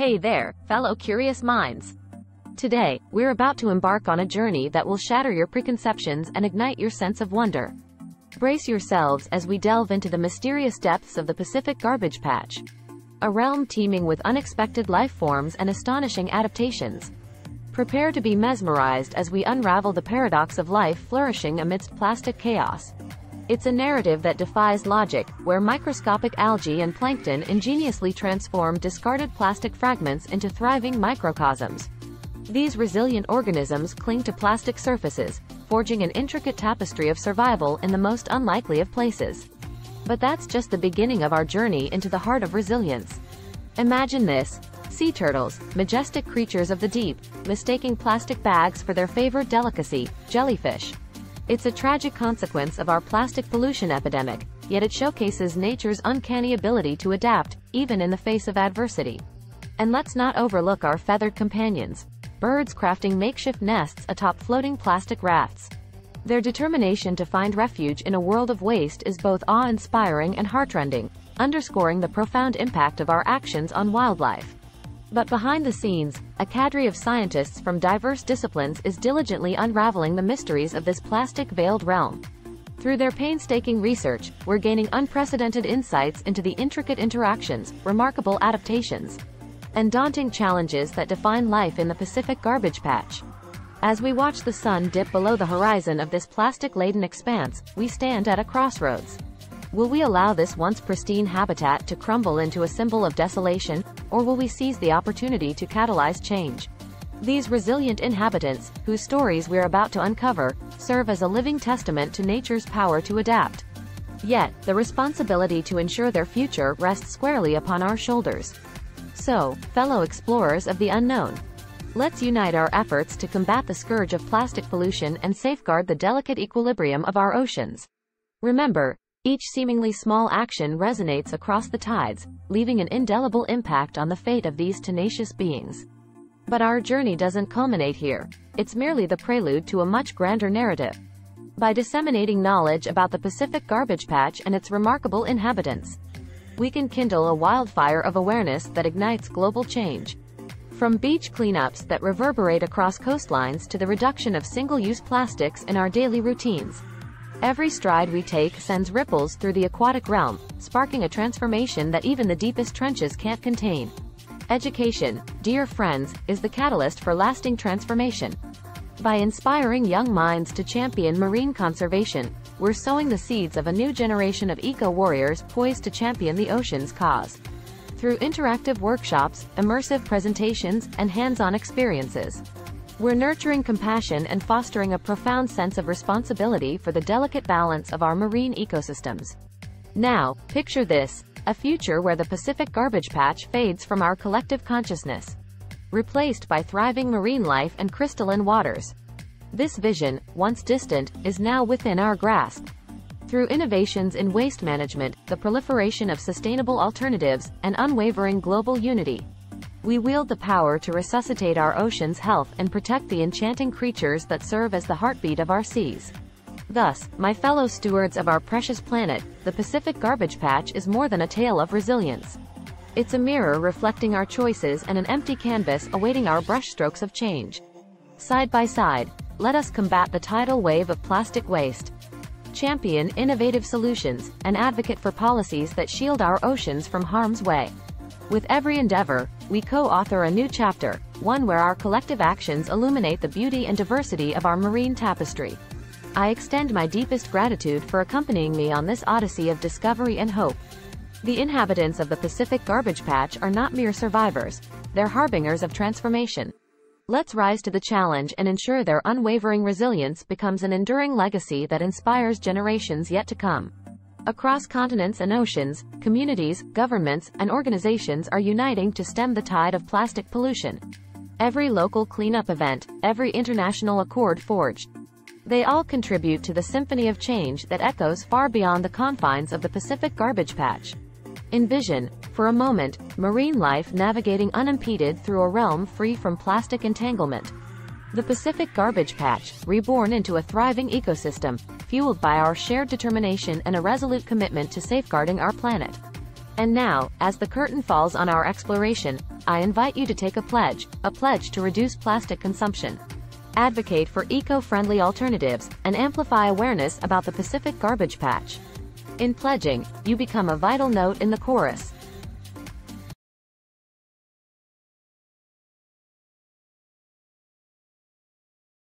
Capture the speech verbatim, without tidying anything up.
Hey there, fellow curious minds. Today, we're about to embark on a journey that will shatter your preconceptions and ignite your sense of wonder. Brace yourselves as we delve into the mysterious depths of the Pacific Garbage Patch, a realm teeming with unexpected life forms and astonishing adaptations. Prepare to be mesmerized as we unravel the paradox of life flourishing amidst plastic chaos. It's a narrative that defies logic, where microscopic algae and plankton ingeniously transform discarded plastic fragments into thriving microcosms. These resilient organisms cling to plastic surfaces, forging an intricate tapestry of survival in the most unlikely of places. But that's just the beginning of our journey into the heart of resilience. Imagine this: sea turtles, majestic creatures of the deep, mistaking plastic bags for their favorite delicacy, jellyfish. It's a tragic consequence of our plastic pollution epidemic, yet it showcases nature's uncanny ability to adapt, even in the face of adversity. And let's not overlook our feathered companions, birds crafting makeshift nests atop floating plastic rafts. Their determination to find refuge in a world of waste is both awe-inspiring and heartrending, underscoring the profound impact of our actions on wildlife. But behind the scenes, a cadre of scientists from diverse disciplines is diligently unraveling the mysteries of this plastic-veiled realm. Through their painstaking research, we're gaining unprecedented insights into the intricate interactions, remarkable adaptations, and daunting challenges that define life in the Pacific Garbage Patch. As we watch the sun dip below the horizon of this plastic-laden expanse, we stand at a crossroads. Will we allow this once pristine habitat to crumble into a symbol of desolation, or will we seize the opportunity to catalyze change? These resilient inhabitants, whose stories we're about to uncover, serve as a living testament to nature's power to adapt. Yet, the responsibility to ensure their future rests squarely upon our shoulders. So, fellow explorers of the unknown, let's unite our efforts to combat the scourge of plastic pollution and safeguard the delicate equilibrium of our oceans. Remember, each seemingly small action resonates across the tides, leaving an indelible impact on the fate of these tenacious beings. But our journey doesn't culminate here. It's merely the prelude to a much grander narrative. By disseminating knowledge about the Pacific Garbage Patch and its remarkable inhabitants, we can kindle a wildfire of awareness that ignites global change. From beach cleanups that reverberate across coastlines to the reduction of single-use plastics in our daily routines, every stride we take sends ripples through the aquatic realm, sparking a transformation that even the deepest trenches can't contain. Education, dear friends, is the catalyst for lasting transformation. By inspiring young minds to champion marine conservation, we're sowing the seeds of a new generation of eco-warriors poised to champion the ocean's cause. Through interactive workshops, immersive presentations, and hands-on experiences, we're nurturing compassion and fostering a profound sense of responsibility for the delicate balance of our marine ecosystems. Now, picture this: a future where the Pacific Garbage Patch fades from our collective consciousness, replaced by thriving marine life and crystalline waters. This vision, once distant, is now within our grasp. Through innovations in waste management, the proliferation of sustainable alternatives, and unwavering global unity, we wield the power to resuscitate our ocean's health and protect the enchanting creatures that serve as the heartbeat of our seas. Thus, my fellow stewards of our precious planet, the Pacific Garbage Patch is more than a tale of resilience. It's a mirror reflecting our choices and an empty canvas awaiting our brushstrokes of change. Side by side, let us combat the tidal wave of plastic waste, champion innovative solutions, and advocate for policies that shield our oceans from harm's way. With every endeavor, we co-author a new chapter, one where our collective actions illuminate the beauty and diversity of our marine tapestry. I extend my deepest gratitude for accompanying me on this odyssey of discovery and hope. The inhabitants of the Pacific Garbage Patch are not mere survivors, they're harbingers of transformation. Let's rise to the challenge and ensure their unwavering resilience becomes an enduring legacy that inspires generations yet to come. Across continents and oceans, communities, governments, and organizations are uniting to stem the tide of plastic pollution. Every local cleanup event, every international accord forged, they all contribute to the symphony of change that echoes far beyond the confines of the Pacific Garbage Patch. Envision, for a moment, marine life navigating unimpeded through a realm free from plastic entanglement. The Pacific Garbage Patch, reborn into a thriving ecosystem, fueled by our shared determination and a resolute commitment to safeguarding our planet. And now, as the curtain falls on our exploration, I invite you to take a pledge, a pledge to reduce plastic consumption, advocate for eco-friendly alternatives, and amplify awareness about the Pacific Garbage Patch. In pledging, you become a vital note in the chorus.